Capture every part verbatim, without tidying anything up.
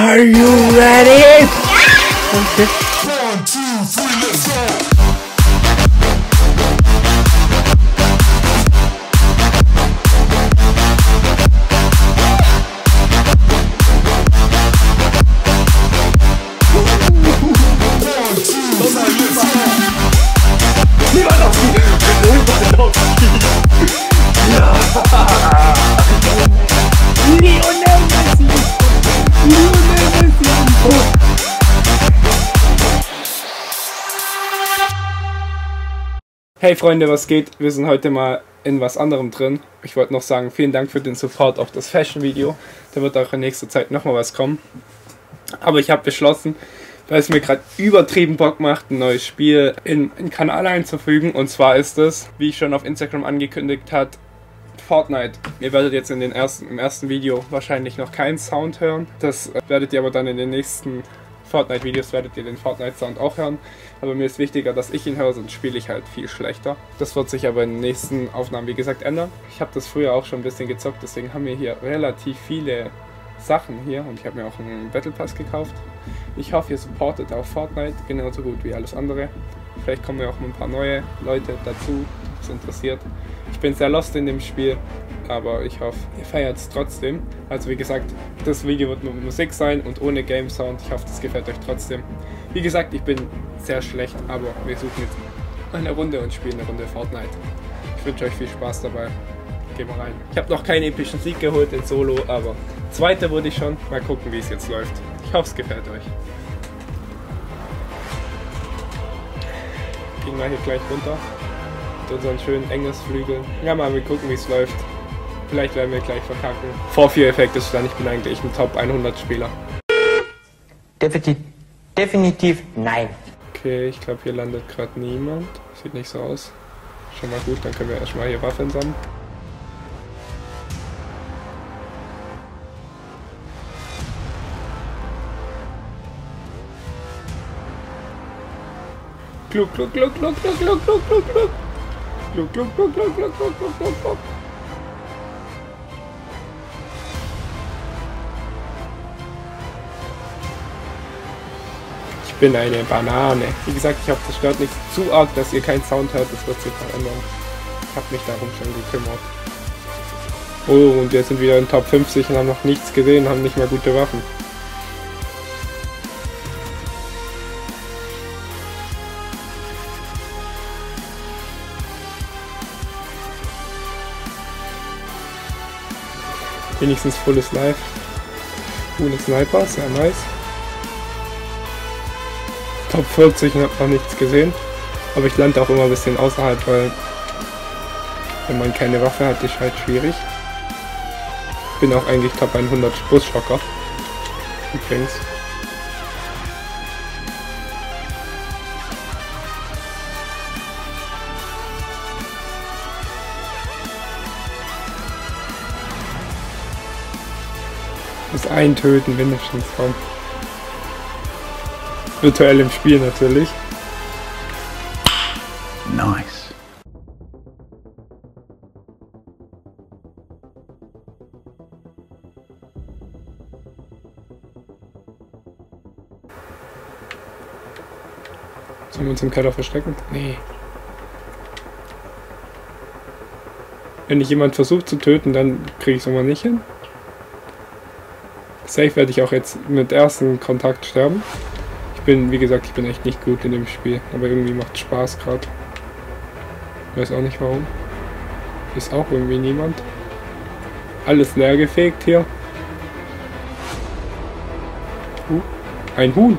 Are you ready? Ja! Okay. One, two, three, let's go! Hey Freunde, was geht? Wir sind heute mal in was anderem drin. Ich wollte noch sagen, vielen Dank für den Support auf das Fashion-Video. Da wird auch in nächster Zeit nochmal was kommen. Aber ich habe beschlossen, weil es mir gerade übertrieben Bock macht, ein neues Spiel in einen Kanal einzufügen. Und zwar ist es, wie ich schon auf Instagram angekündigt hat, Fortnite. Ihr werdet jetzt in den ersten, im ersten Video wahrscheinlich noch keinen Sound hören. Das werdet ihr aber dann in den nächsten Fortnite-Videos werdet ihr den Fortnite-Sound auch hören, aber mir ist wichtiger, dass ich ihn höre, sonst spiele ich halt viel schlechter. Das wird sich aber in den nächsten Aufnahmen, wie gesagt, ändern. Ich habe das früher auch schon ein bisschen gezockt, deswegen haben wir hier relativ viele Sachen hier und ich habe mir auch einen Battle Pass gekauft. Ich hoffe, ihr supportet auch Fortnite, genauso gut wie alles andere. Vielleicht kommen ja auch ein paar neue Leute dazu, die es interessiert. Ich bin sehr lost in dem Spiel, aber ich hoffe, ihr feiert es trotzdem. Also wie gesagt, das Video wird nur mit Musik sein und ohne Game Sound. Ich hoffe, das gefällt euch trotzdem. Wie gesagt, ich bin sehr schlecht, aber wir suchen jetzt eine Runde und spielen eine Runde Fortnite. Ich wünsche euch viel Spaß dabei. Gehen wir rein. Ich habe noch keinen epischen Sieg geholt in Solo, aber zweiter wurde ich schon. Mal gucken, wie es jetzt läuft. Ich hoffe, es gefällt euch. Gehen wir hier gleich runter mit unseren schönen Engelsflügeln. Ja, mal wir gucken, wie es läuft. Vielleicht werden wir gleich verkacken. Vorführeffekt ist dann, ich bin eigentlich ein Top hundert Spieler. Definitiv, definitiv nein. Okay, ich glaube hier landet gerade niemand. Sieht nicht so aus. Schon mal gut, dann können wir erstmal hier Waffen sammeln. Gluck, gluck, gluck, gluck, gluck, gluck, gluck, gluck, gluck. Gluck, gluck, gluck, gluck, gluck, gluck, gluck, gluck. Ich bin eine Banane. Wie gesagt, ich hoffe, das stört nicht zu arg, dass ihr keinen Sound hört. Das wird sich verändern. Ich habe mich darum schon gekümmert. Oh, und wir sind wieder in Top fünfzig und haben noch nichts gesehen, haben nicht mal gute Waffen. Wenigstens volles Life. Coole Sniper, sehr nice. Top vierzig und hab noch nichts gesehen. Aber ich lande auch immer ein bisschen außerhalb, weil wenn man keine Waffe hat, ist halt schwierig. Ich bin auch eigentlich Top hundert Busschocker. Übrigens. Das Eintöten mindestens von. Virtuell im Spiel natürlich. Nice. Sollen wir uns im Keller verstecken? Nee. Wenn ich jemanden versuche zu töten, dann kriege ich es immer nicht hin. Safe werde ich auch jetzt mit ersten Kontakt sterben. Ich bin, wie gesagt, ich bin echt nicht gut in dem Spiel, aber irgendwie macht es Spaß gerade. Weiß auch nicht warum. Ist auch irgendwie niemand. Alles leer gefegt hier. Uh, ein Huhn.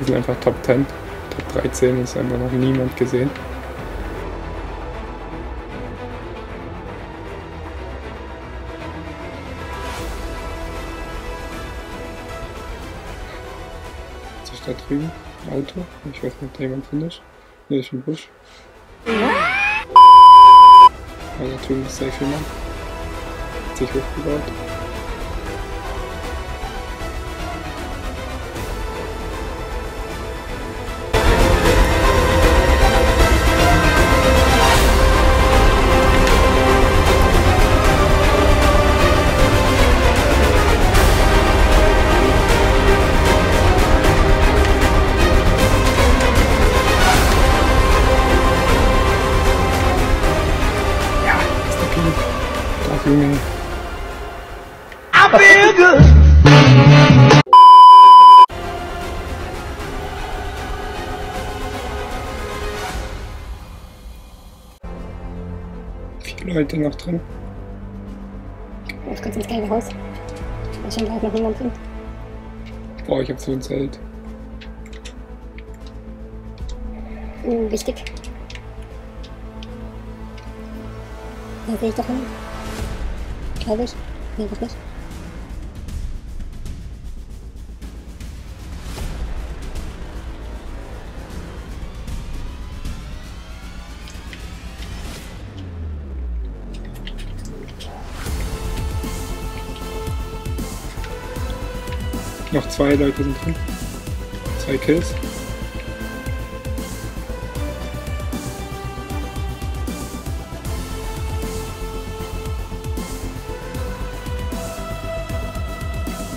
Die sind einfach Top zehn. Top dreizehn ist einfach noch niemand gesehen. Was ist da drüben? Ein Auto? Ich weiß nicht, ob jemand drin ist. Ne, ist ein Busch. Aber da drüben ist safe jemand. Hat sich hochgebaut. Streaming. Abbiege! Viele Leute noch drin. Jetzt kommt ins gelbe Haus. Ich schon gleich noch jemand hin. Boah, ich hab so ein Zelt. Uh, wichtig. Da sehe ich doch hin. Glaube ich. Nee, doch nicht. Noch zwei Leute sind drin. Zwei Kills.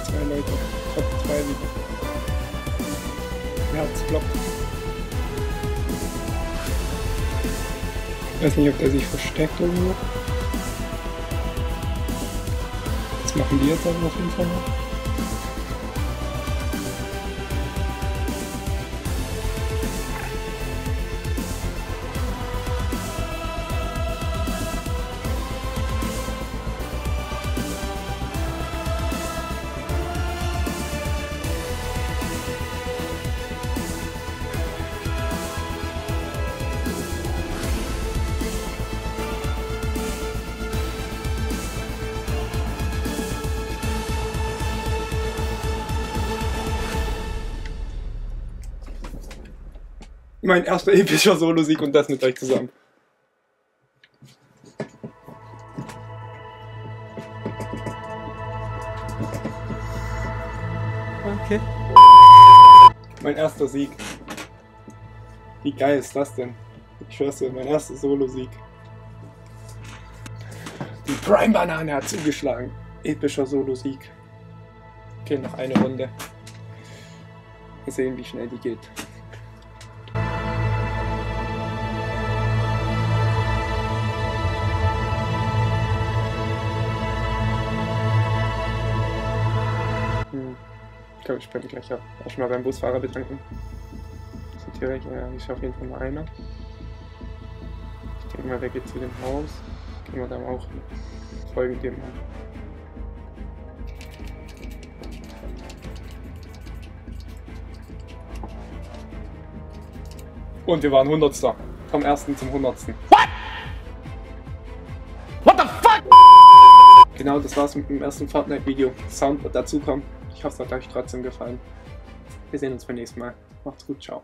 Zwei Leute. Top zwei liegen. Herzblock. Ich weiß nicht, ob der sich versteckt oder so. Was machen die jetzt also auf jeden Fall noch? Mein erster epischer Solo-Sieg und das mit euch zusammen. Okay. Mein erster Sieg. Wie geil ist das denn? Ich schwör's dir, mein erster Solo-Sieg. Die Prime-Banane hat zugeschlagen. Epischer Solo-Sieg. Okay, noch eine Runde. Wir sehen, wie schnell die geht. Ich spreche gleich auch schon mal beim Busfahrer bedanken. Sortiere ich, ja, ich schaffe auf jeden Fall mal einer. Ich denke mal, der geht zu dem Haus. Gehen wir dann auch hin. Folgen dem an. Und wir waren hundertster. Vom ersten zum hundertsten. What? What the fuck? Genau, das war's mit dem ersten Fortnite-Video. Sound wird dazukommen. Ich hoffe, es hat euch trotzdem gefallen. Wir sehen uns beim nächsten Mal. Macht's gut, ciao.